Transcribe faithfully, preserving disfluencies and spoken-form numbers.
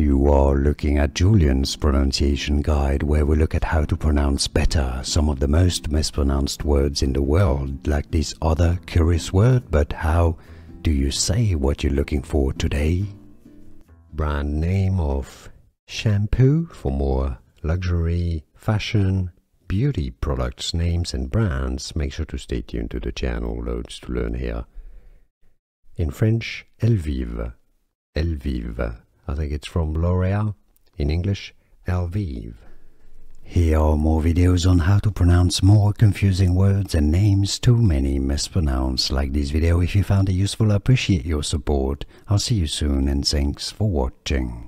You are looking at Julian's pronunciation guide, where we look at how to pronounce better some of the most mispronounced words in the world, like this other curious word. But how do you say what you're looking for today? Brand name of shampoo for more luxury, fashion, beauty products, names and brands. Make sure to stay tuned to the channel, loads to learn here. In French, Elvive, Elvive. I think it's from L'Oréal. In English, Elvive. Here are more videos on how to pronounce more confusing words and names too many mispronounced. Like this video if you found it useful. I appreciate your support. I'll see you soon and thanks for watching.